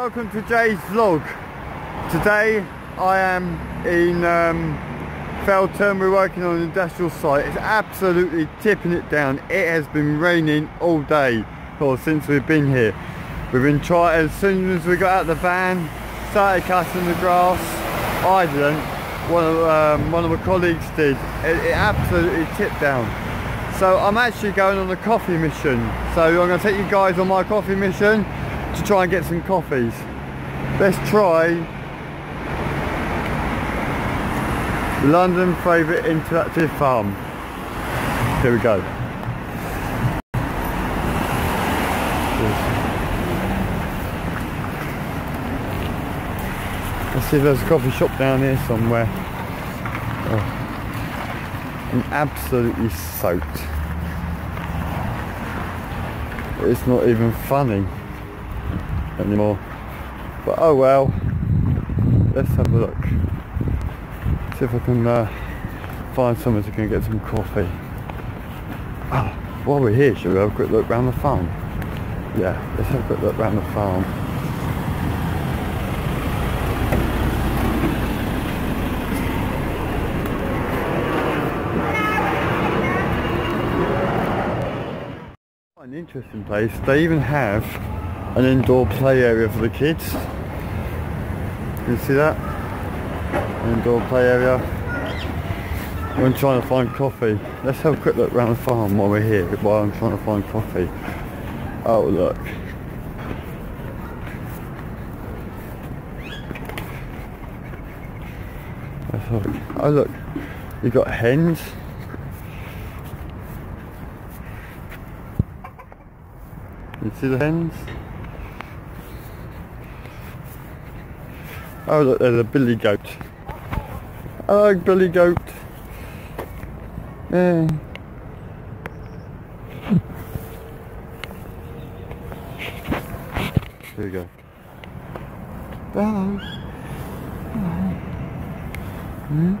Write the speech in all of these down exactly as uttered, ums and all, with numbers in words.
Welcome to Jay's vlog. Today I am in um, Felton. We're working on an industrial site. It's absolutely tipping it down. It has been raining all day or since we've been here. We've been trying, as soon as we got out of the van, started cutting the grass. I didn't, one of, um, one of my colleagues did. It, it absolutely tipped down. So I'm actually going on a coffee mission. So I'm going to take you guys on my coffee mission to try and get some coffees. Let's try London Favourite Interactive Farm. Here we go. Let's see if there's a coffee shop down here somewhere. Oh, I'm absolutely soaked. It's not even funny anymore, but oh well. Let's have a look, see if I can uh, find somewhere to get some coffee. Oh, while we're here, should we have a quick look round the farm? Yeah, let's have a quick look round the farm. Quite an interesting place. They even have an indoor play area for the kids. You see that? An indoor play area. I'm trying to find coffee. Let's have a quick look around the farm while we're here, while I'm trying to find coffee. Oh look. Let's have a look. Oh look, you've got hens. You see the hens? Oh look, there's a billy goat. I like billy goat. Yeah. Here we go. Hello. Hello. Hmm?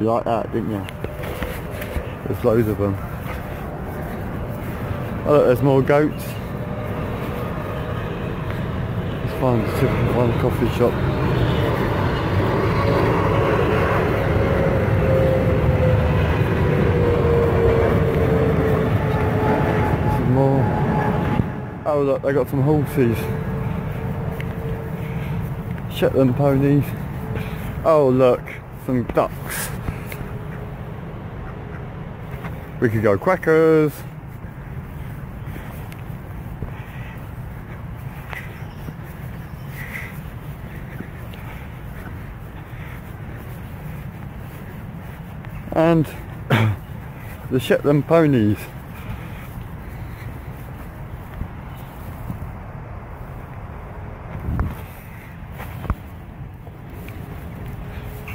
You like that, didn't you? There's loads of them. Oh look, there's more goats. Let's find one coffee shop. There's more. Oh look, they got some horses. Shetland ponies. Oh look, some ducks. We could go quackers. And the Shetland ponies.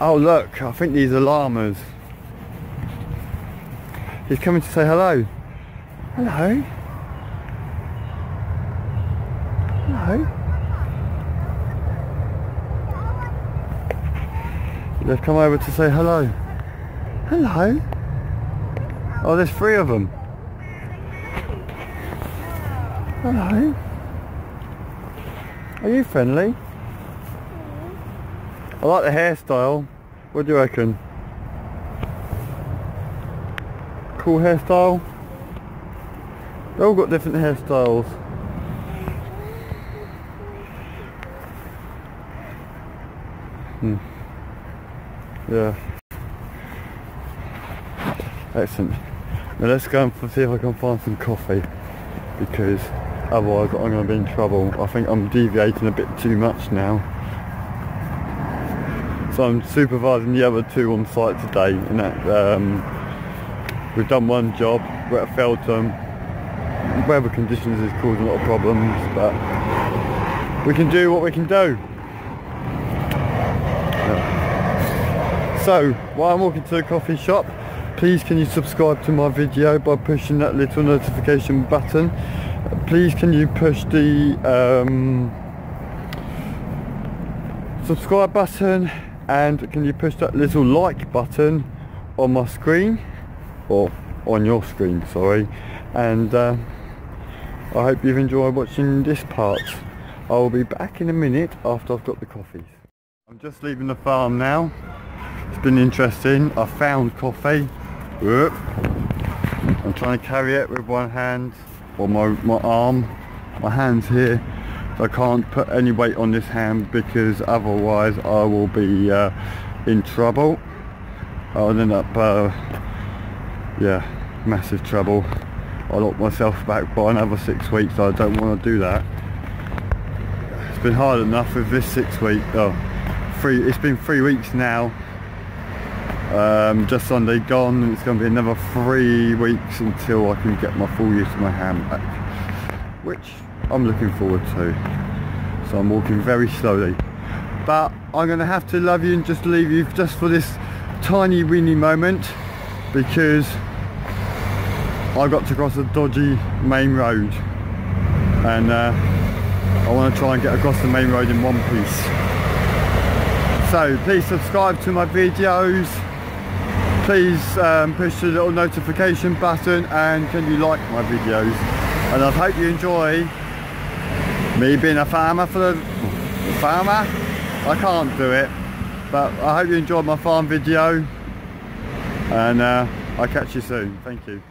Oh look, I think these are llamas. He's coming to say hello. Hello. Hello. They've come over to say hello. Hello. Oh, there's three of them. Hello. Are you friendly? I like the hairstyle. What do you reckon? Cool hairstyle? They all got different hairstyles. Hmm. Yeah. Excellent. Now let's go and see if I can find some coffee, because otherwise I'm going to be in trouble. I think I'm deviating a bit too much now. So I'm supervising the other two on site today. And that, um, we've done one job. We're at Felton. Weather conditions is causing a lot of problems, but we can do what we can do. Yeah. So while I'm walking to the coffee shop, please can you subscribe to my video by pushing that little notification button. Please can you push the um, subscribe button, and can you push that little like button on my screen, or on your screen, sorry. And uh, I hope you've enjoyed watching this part. I'll be back in a minute after I've got the coffees. I'm just leaving the farm now. It's been interesting. I found coffee. Whoop. I'm trying to carry it with one hand, or my, my arm. My hand's here. So I can't put any weight on this hand because otherwise I will be uh, in trouble. I'll end up, uh, yeah, massive trouble. I locked myself back by another six weeks. So I don't want to do that. It's been hard enough with this six week. Oh, three. It's been three weeks now. Um, just Sunday gone, and it's going to be another three weeks until I can get my full use of my hand back, which I'm looking forward to. So I'm walking very slowly, but I'm going to have to love you and just leave you just for this tiny weeny moment because I got to cross a dodgy main road, and uh, I want to try and get across the main road in one piece. So please subscribe to my videos. Please um, push the little notification button, and can you like my videos? And I hope you enjoy me being a farmer for the farmer. I can't do it, but I hope you enjoyed my farm video, and uh, I'll catch you soon. Thank you.